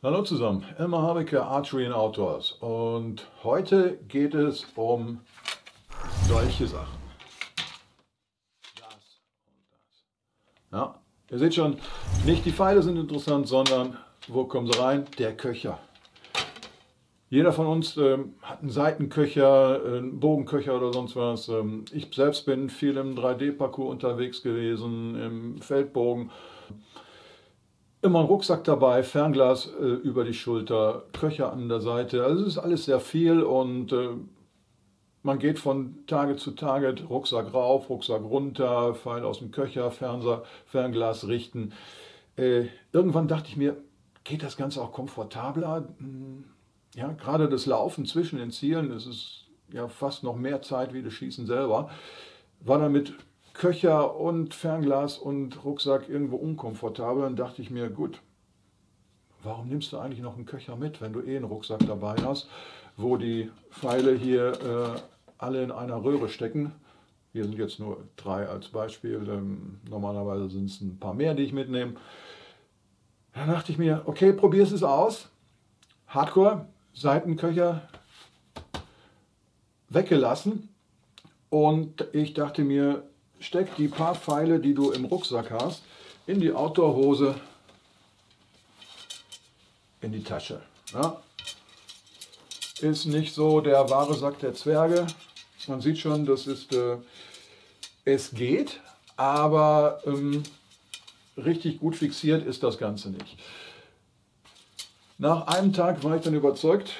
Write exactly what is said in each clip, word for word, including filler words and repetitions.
Hallo zusammen, Elmar Harbecke, Archery and Outdoors, und heute geht es um solche Sachen. Das und das. Ja, ihr seht schon, nicht die Pfeile sind interessant, sondern wo kommen sie rein? Der Köcher. Jeder von uns ähm, hat einen Seitenköcher, einen Bogenköcher oder sonst was. Ähm, ich selbst bin viel im drei D-Parcours unterwegs gewesen, im Feldbogen. Immer ein Rucksack dabei, Fernglas äh, über die Schulter, Köcher an der Seite. Also es ist alles sehr viel und äh, man geht von Tage zu Tage, Rucksack rauf, Rucksack runter, Pfeil aus dem Köcher, Fernseher, Fernglas richten. Äh, irgendwann dachte ich mir, geht das Ganze auch komfortabler? Ja, gerade das Laufen zwischen den Zielen, das ist ja fast noch mehr Zeit wie das Schießen selber, war damit Köcher und Fernglas und Rucksack irgendwo unkomfortabel. Dann dachte ich mir, gut, warum nimmst du eigentlich noch einen Köcher mit, wenn du eh einen Rucksack dabei hast, wo die Pfeile hier äh, alle in einer Röhre stecken. Hier sind jetzt nur drei als Beispiel, ähm, normalerweise sind es ein paar mehr, die ich mitnehme. Dann dachte ich mir, okay, probier es aus. Hardcore, Seitenköcher weggelassen, und ich dachte mir, steck die paar Pfeile, die du im Rucksack hast, in die Outdoor-Hose, in die Tasche. Ja. Ist nicht so der wahre Sack der Zwerge. Man sieht schon, das ist, äh, es geht, aber ähm, richtig gut fixiert ist das Ganze nicht. Nach einem Tag war ich dann überzeugt,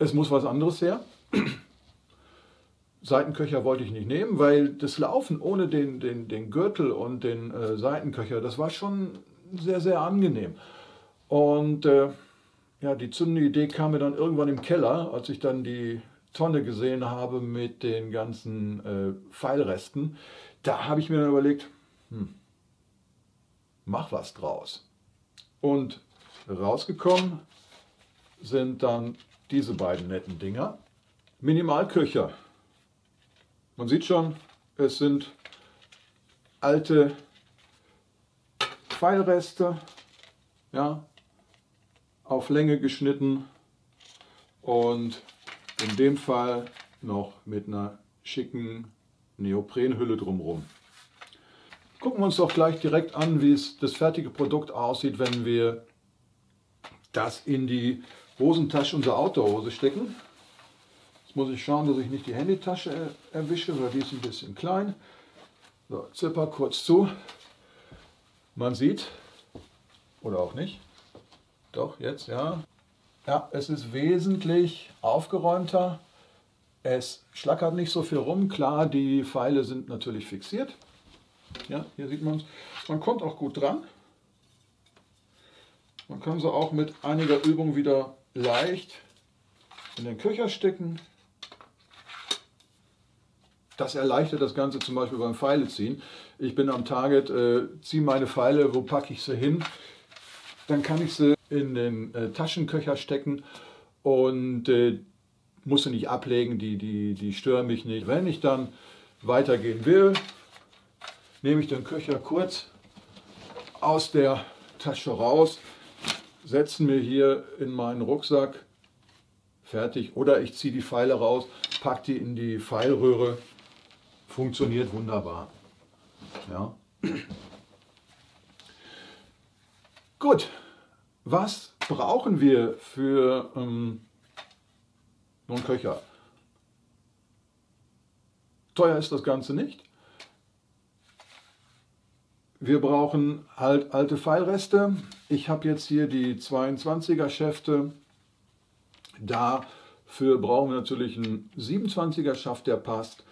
es muss was anderes her. Seitenköcher wollte ich nicht nehmen, weil das Laufen ohne den, den, den Gürtel und den äh, Seitenköcher, das war schon sehr, sehr angenehm. Und äh, ja, die zündende Idee kam mir dann irgendwann im Keller, als ich dann die Tonne gesehen habe mit den ganzen äh, Pfeilresten. Da habe ich mir dann überlegt, hm, mach was draus. Und rausgekommen sind dann diese beiden netten Dinger. Minimalköcher. Man sieht schon, es sind alte Pfeilreste, ja, auf Länge geschnitten und in dem Fall noch mit einer schicken Neoprenhülle drumherum. Gucken wir uns doch gleich direkt an, wie es das fertige Produkt aussieht, wenn wir das in die Hosentasche unserer Outdoor-Hose stecken. Muss ich schauen, dass ich nicht die Handytasche erwische, weil die ist ein bisschen klein. So, Zipper kurz zu. Man sieht, oder auch nicht, doch jetzt, ja. Ja, es ist wesentlich aufgeräumter. Es schlackert nicht so viel rum. Klar, die Pfeile sind natürlich fixiert. Ja, hier sieht man es. Man kommt auch gut dran. Man kann sie auch mit einiger Übung wieder leicht in den Köcher stecken. Das erleichtert das Ganze zum Beispiel beim Pfeileziehen. Ich bin am Target, äh, ziehe meine Pfeile, wo packe ich sie hin? Dann kann ich sie in den äh, Taschenköcher stecken und äh, muss sie nicht ablegen, die, die, die stören mich nicht. Wenn ich dann weitergehen will, nehme ich den Köcher kurz aus der Tasche raus, setze mir hier in meinen Rucksack, fertig. Oder ich ziehe die Pfeile raus, packe die in die Pfeilröhre. Funktioniert wunderbar. Ja. Gut, was brauchen wir für ähm, einen Köcher? Teuer ist das Ganze nicht. Wir brauchen halt alte Pfeilreste. Ich habe jetzt hier die zweiundzwanziger Schäfte. Dafür brauchen wir natürlich einen siebenundzwanziger Schaft, der passt.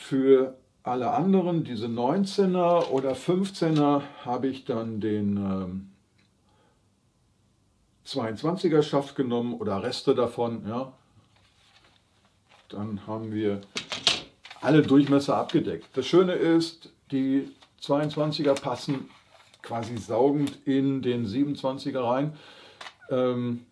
Für alle anderen, diese neunzehner oder fünfzehner, habe ich dann den äh, zweiundzwanziger Schaft genommen oder Reste davon. Ja. Dann haben wir alle Durchmesser abgedeckt. Das Schöne ist, die zweiundzwanziger passen quasi saugend in den siebenundzwanziger rein. Ähm,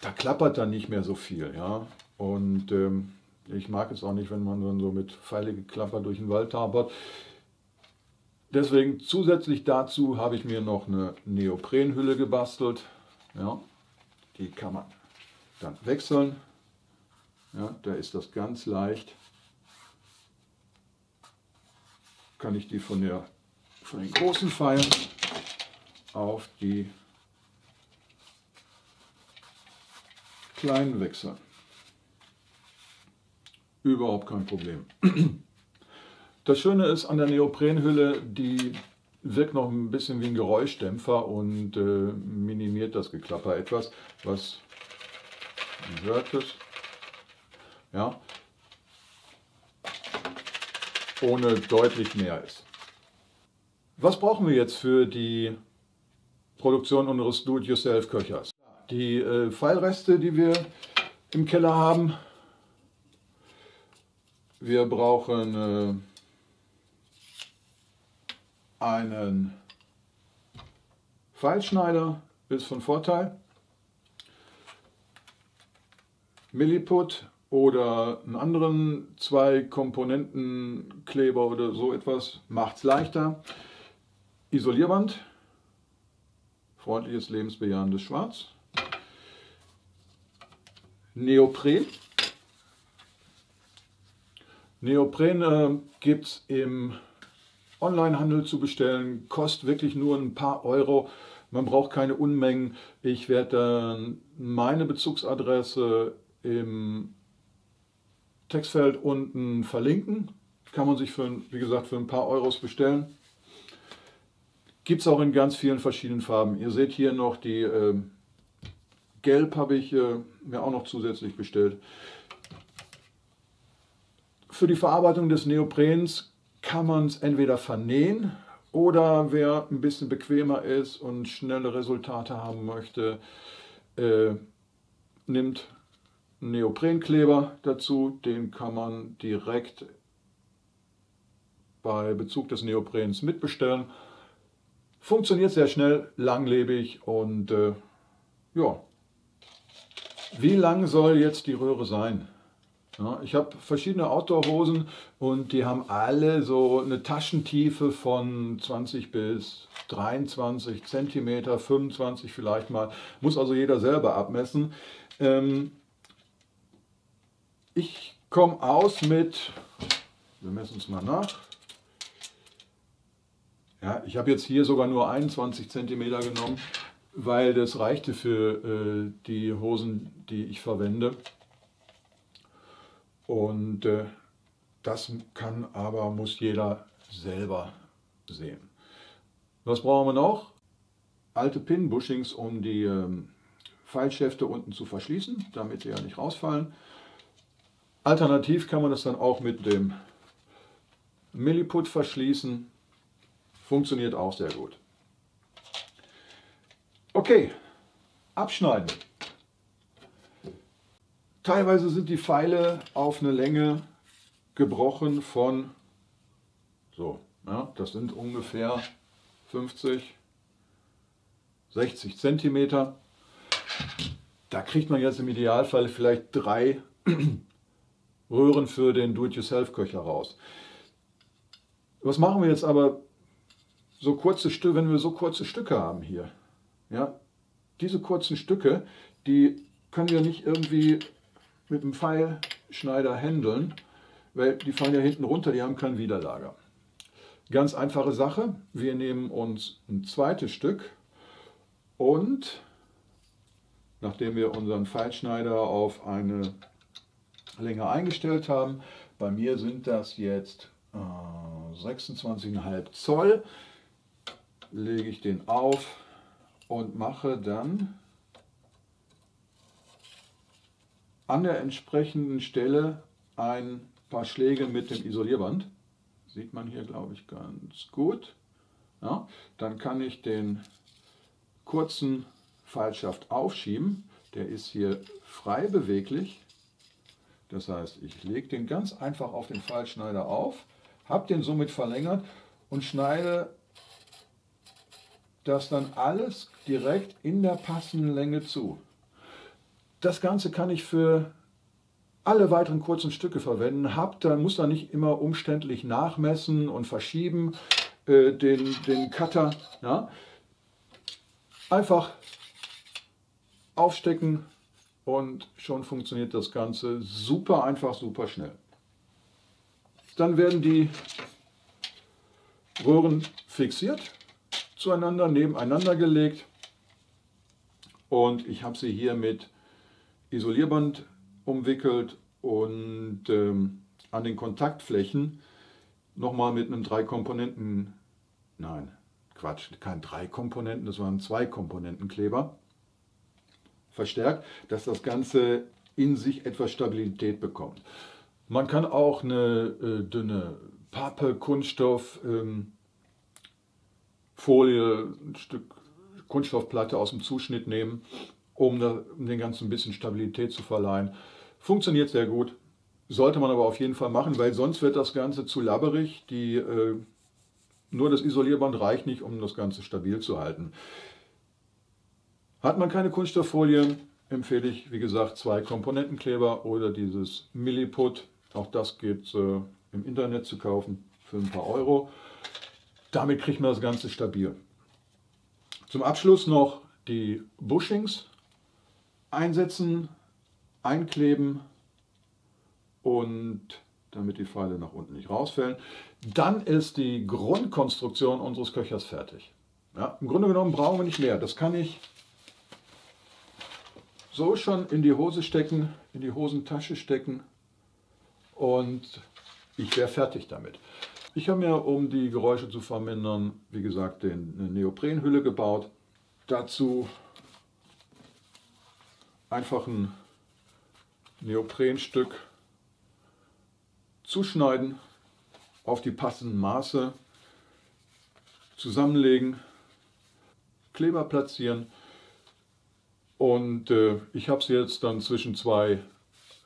Da klappert dann nicht mehr so viel, ja. Und ähm, ich mag es auch nicht, wenn man dann so mit Pfeile geklappert durch den Wald tapert. Deswegen zusätzlich dazu habe ich mir noch eine Neoprenhülle gebastelt. Ja, die kann man dann wechseln. Ja, da ist das ganz leicht. Kann ich die von, der, von den großen Pfeilen auf die kleinen wechseln. Überhaupt kein Problem. Das Schöne ist an der Neoprenhülle, die wirkt noch ein bisschen wie ein Geräuschdämpfer und äh, minimiert das Geklapper etwas, was man hört es, ja, ohne deutlich mehr ist. Was brauchen wir jetzt für die Produktion unseres Do-it-yourself-Köchers? Die äh, Pfeilreste, die wir im Keller haben. Wir brauchen... Äh, Einen Pfeilschneider ist von Vorteil. Milliput oder einen anderen zwei Komponentenkleber oder so etwas macht es leichter. Isolierband, freundliches, lebensbejahendes Schwarz. Neopren. Neopren äh, gibt es im Onlinehandel zu bestellen, kostet wirklich nur ein paar Euro. Man braucht keine Unmengen. Ich werde dann meine Bezugsadresse im Textfeld unten verlinken. Kann man sich für, wie gesagt, für ein paar Euros bestellen. Gibt es auch in ganz vielen verschiedenen Farben. Ihr seht hier noch die äh, Gelb habe ich äh, mir auch noch zusätzlich bestellt. Für die Verarbeitung des Neoprens kann man es entweder vernähen oder wer ein bisschen bequemer ist und schnelle Resultate haben möchte, äh, nimmt einen Neoprenkleber dazu. Den kann man direkt bei Bezug des Neoprens mitbestellen. Funktioniert sehr schnell, langlebig und äh, ja. Wie lang soll jetzt die Röhre sein? Ja, ich habe verschiedene Outdoor-Hosen und die haben alle so eine Taschentiefe von zwanzig bis dreiundzwanzig Zentimeter, fünfundzwanzig vielleicht mal. Muss also jeder selber abmessen. Ähm ich komme aus mit, wir messen es mal nach. Ja, ich habe jetzt hier sogar nur einundzwanzig Zentimeter genommen, weil das reichte für äh, die Hosen, die ich verwende. Und äh, das kann aber, muss jeder selber sehen. Was brauchen wir noch? Alte Pin-Bushings, um die ähm, Pfeilschäfte unten zu verschließen, damit sie ja nicht rausfallen. Alternativ kann man das dann auch mit dem Milliput verschließen. Funktioniert auch sehr gut. Okay, abschneiden. Teilweise sind die Pfeile auf eine Länge gebrochen von, so, ja, das sind ungefähr fünfzig, sechzig Zentimeter. Da kriegt man jetzt im Idealfall vielleicht drei Röhren für den Do-it-yourself-Köcher raus. Was machen wir jetzt aber, so kurze Stücke, wenn wir so kurze Stücke haben hier? Ja, diese kurzen Stücke, die können wir nicht irgendwie mit dem Pfeilschneider händeln, weil die fallen ja hinten runter, die haben kein Widerlager. Ganz einfache Sache, wir nehmen uns ein zweites Stück und nachdem wir unseren Pfeilschneider auf eine Länge eingestellt haben, bei mir sind das jetzt äh, sechsundzwanzig Komma fünf Zoll, lege ich den auf und mache dann an der entsprechenden Stelle ein paar Schläge mit dem Isolierband. Sieht man hier, glaube ich, ganz gut. Ja, dann kann ich den kurzen Pfeilschaft aufschieben. Der ist hier frei beweglich. Das heißt, ich lege den ganz einfach auf den Pfeilschneider auf, habe den somit verlängert und schneide das dann alles direkt in der passenden Länge zu. Das Ganze kann ich für alle weiteren kurzen Stücke verwenden. Hab, da muss da nicht immer umständlich nachmessen und verschieben. äh, den, den Cutter, ja, einfach aufstecken und schon funktioniert das Ganze super einfach, super schnell. Dann werden die Röhren fixiert, zueinander, nebeneinander gelegt und ich habe sie hier mit Isolierband umwickelt und ähm, an den Kontaktflächen nochmal mit einem drei Komponenten, nein, Quatsch, kein drei Komponenten, das waren zwei Komponenten Kleber, verstärkt, dass das Ganze in sich etwas Stabilität bekommt. Man kann auch eine äh, dünne Pappe, Kunststoff, ähm, Folie, ein Stück Kunststoffplatte aus dem Zuschnitt nehmen, um, da, um den ganzen ein bisschen Stabilität zu verleihen. Funktioniert sehr gut, sollte man aber auf jeden Fall machen, weil sonst wird das Ganze zu labberig. Die, äh, nur das Isolierband reicht nicht, um das Ganze stabil zu halten. Hat man keine Kunststofffolie, empfehle ich, wie gesagt, zwei Komponentenkleber oder dieses Milliput. Auch das gibt es äh, im Internet zu kaufen für ein paar Euro. Damit kriegt man das Ganze stabil. Zum Abschluss noch die Bushings einsetzen, einkleben und damit die Pfeile nach unten nicht rausfällen. Dann ist die Grundkonstruktion unseres Köchers fertig. Ja, im Grunde genommen brauchen wir nicht mehr. Das kann ich so schon in die Hose stecken, in die Hosentasche stecken und ich wäre fertig damit. Ich habe mir, um die Geräusche zu vermindern, wie gesagt, eine Neoprenhülle gebaut. Dazu einfach ein Neoprenstück zuschneiden, auf die passenden Maße zusammenlegen, Kleber platzieren. Und äh, ich habe es jetzt dann zwischen zwei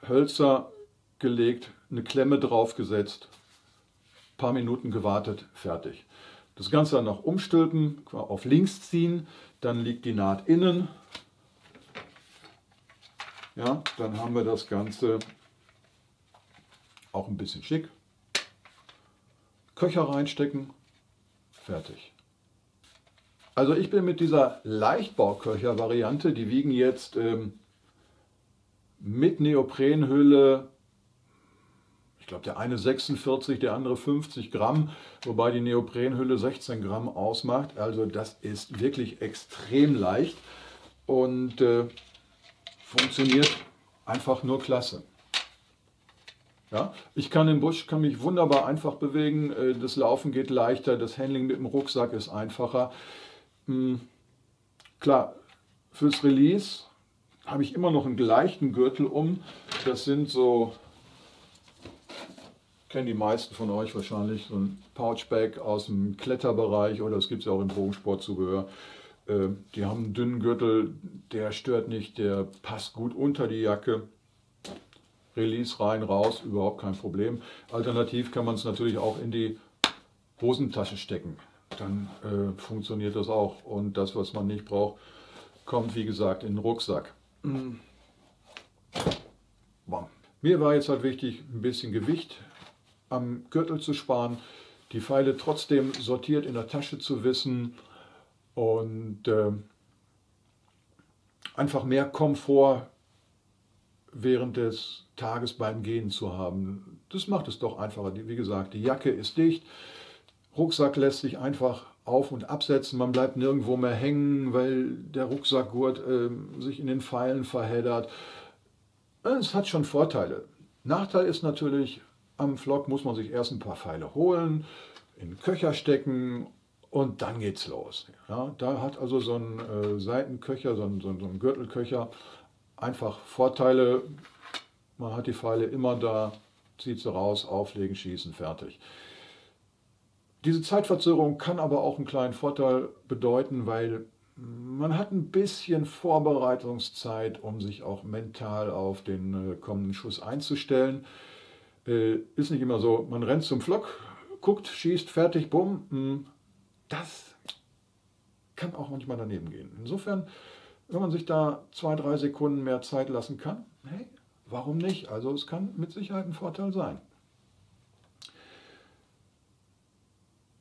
Hölzer gelegt, eine Klemme draufgesetzt. Paar Minuten gewartet, fertig. Das Ganze dann noch umstülpen, auf links ziehen, dann liegt die Naht innen. Ja, dann haben wir das Ganze auch ein bisschen schick. Köcher reinstecken, fertig. Also ich bin mit dieser Leichtbauköcher-Variante, die wiegen jetzt ähm, mit Neoprenhülle, ich glaube, der eine sechsundvierzig, der andere fünfzig Gramm, wobei die Neoprenhülle sechzehn Gramm ausmacht. Also das ist wirklich extrem leicht und äh, funktioniert einfach nur klasse. Ja, ich kann im Busch, kann mich wunderbar einfach bewegen. Das Laufen geht leichter, das Handling mit dem Rucksack ist einfacher. Hm, klar, fürs Release habe ich immer noch einen leichten Gürtel um. Das sind so... Kennen die meisten von euch wahrscheinlich, so ein Pouchback aus dem Kletterbereich oder es gibt es ja auch im Bogensportzubehör. Äh, die haben einen dünnen Gürtel, der stört nicht, der passt gut unter die Jacke. Release rein, raus, überhaupt kein Problem. Alternativ kann man es natürlich auch in die Hosentasche stecken. Dann äh, funktioniert das auch und das, was man nicht braucht, kommt wie gesagt in den Rucksack. Mhm. Mir war jetzt halt wichtig, ein bisschen Gewicht am Gürtel zu sparen, die Pfeile trotzdem sortiert in der Tasche zu wissen und äh, einfach mehr Komfort während des Tages beim Gehen zu haben. Das macht es doch einfacher. Wie gesagt, die Jacke ist dicht, Rucksack lässt sich einfach auf- und absetzen, man bleibt nirgendwo mehr hängen, weil der Rucksackgurt äh, sich in den Pfeilen verheddert. Es hat schon Vorteile. Nachteil ist natürlich, am Flock muss man sich erst ein paar Pfeile holen, in den Köcher stecken und dann geht's los. Ja, da hat also so ein äh, Seitenköcher, so ein, so ein Gürtelköcher einfach Vorteile. Man hat die Pfeile immer da, zieht sie raus, auflegen, schießen, fertig. Diese Zeitverzögerung kann aber auch einen kleinen Vorteil bedeuten, weil man hat ein bisschen Vorbereitungszeit, um sich auch mental auf den äh, kommenden Schuss einzustellen. Ist nicht immer so, man rennt zum Flock, guckt, schießt, fertig, bumm. Das kann auch manchmal daneben gehen. Insofern, wenn man sich da zwei, drei Sekunden mehr Zeit lassen kann, hey, warum nicht? Also es kann mit Sicherheit ein Vorteil sein.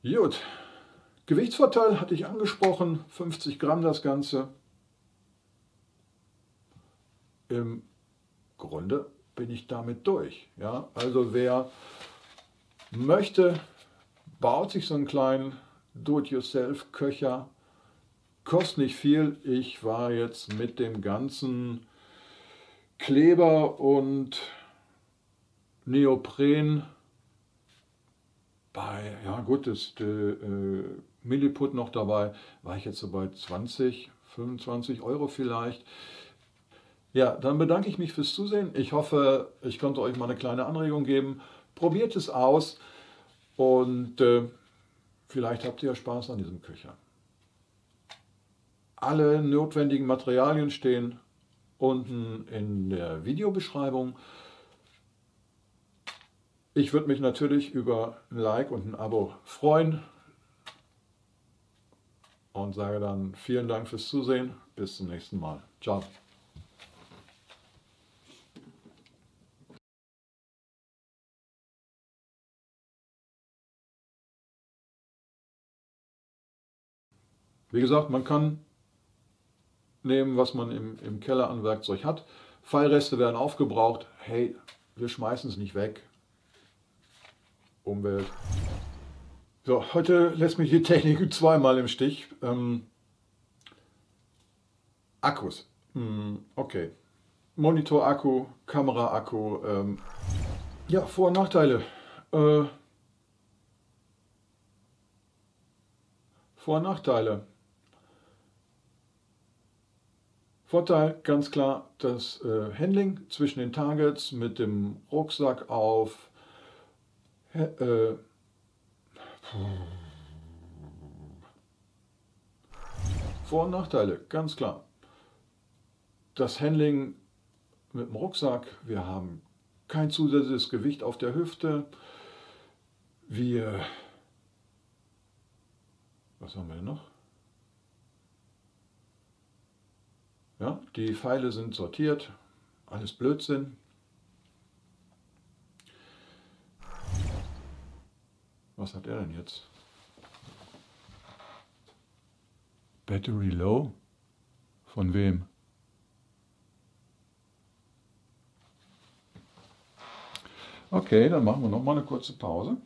Gut. Gewichtsverteil hatte ich angesprochen, fünfzig Gramm das Ganze. Im Grunde bin ich damit durch. Ja? Also wer möchte, baut sich so einen kleinen Do-it-yourself-Köcher. Kostet nicht viel. Ich war jetzt mit dem ganzen Kleber und Neopren bei, ja gut, ist äh, Milliput noch dabei, war ich jetzt so bei zwanzig, fünfundzwanzig Euro vielleicht. Ja, dann bedanke ich mich fürs Zusehen. Ich hoffe, ich konnte euch mal eine kleine Anregung geben. Probiert es aus und äh, vielleicht habt ihr ja Spaß an diesem Köcher. Alle notwendigen Materialien stehen unten in der Videobeschreibung. Ich würde mich natürlich über ein Like und ein Abo freuen und sage dann vielen Dank fürs Zusehen. Bis zum nächsten Mal. Ciao. Wie gesagt, man kann nehmen, was man im, im Keller an Werkzeug hat. Fallreste werden aufgebraucht. Hey, wir schmeißen es nicht weg. Umwelt. So, heute lässt mich die Technik zweimal im Stich. Ähm, Akkus. Hm, okay. Monitor-Akku, Kamera-Akku. Ähm, ja, Vor- und Nachteile. Äh, Vor- und Nachteile. Vorteil, ganz klar, das äh, Handling zwischen den Targets mit dem Rucksack auf äh, Vor- und Nachteile, ganz klar. Das Handling mit dem Rucksack, wir haben kein zusätzliches Gewicht auf der Hüfte. Wir, was haben wir denn noch? Ja, die Pfeile sind sortiert, alles Blödsinn. Was hat er denn jetzt? Battery Low? Von wem? Okay, dann machen wir noch mal eine kurze Pause.